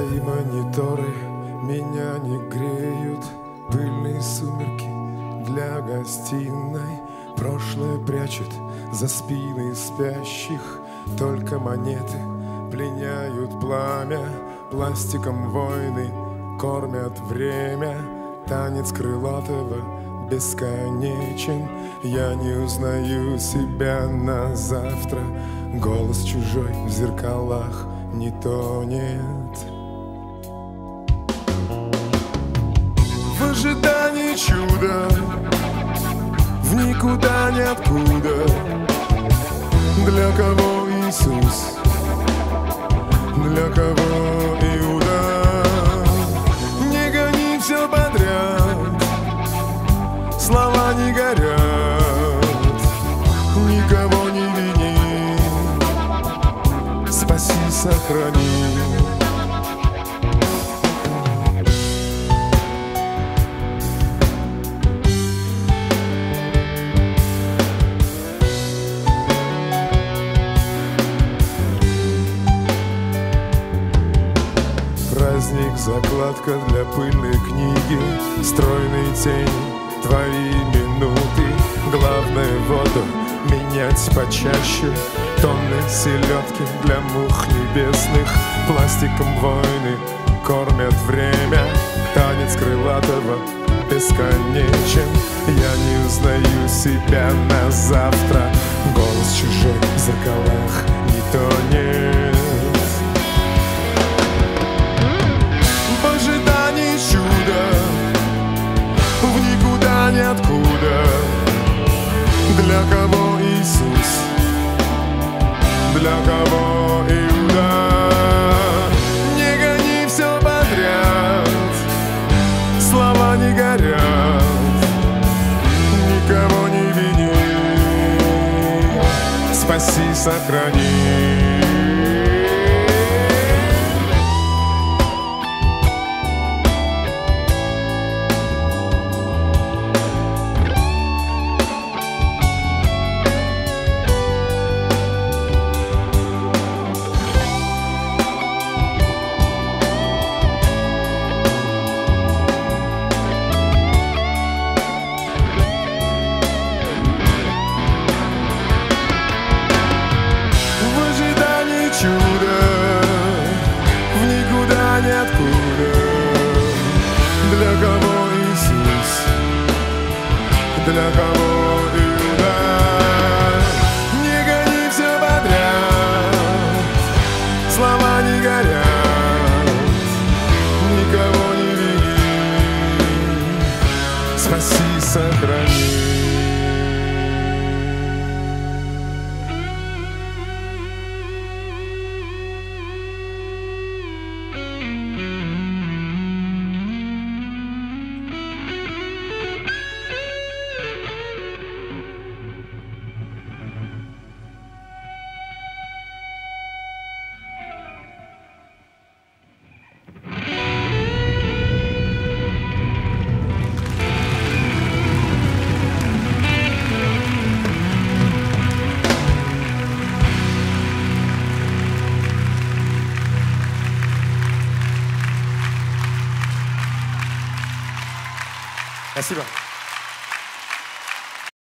Мои мониторы меня не греют, пыльные сумерки для гостиной. Прошлое прячет за спины спящих, только монеты пленяют пламя. Пластиком войны кормят время, танец крылатого бесконечен. Я не узнаю себя на завтра, голос чужой в зеркалах не тонет. В ожидании чуда, в никуда ниоткуда. Для кого Иисус, для кого Иуда? Не гони все подряд, слова не горят. Никого не вини, спаси, сохрани. Праздник, закладка для пыльной книги, стройные тени, твои минуты. Главное воду менять почаще, тонны селедки для мух небесных. Пластиком войны кормят время, танец крылатого бесконечен. Я не узнаю себя на завтра, голос чужой в зеркалах не тонет. Откуда? Для кого Иисус? Для кого Иуда? Не гони все подряд, слова не горят. Никого не вини, спаси, сохрани. Для кого Иуда? Не гони все подряд, слова не горят. Никого не вини, спаси, сохрани. Спасибо.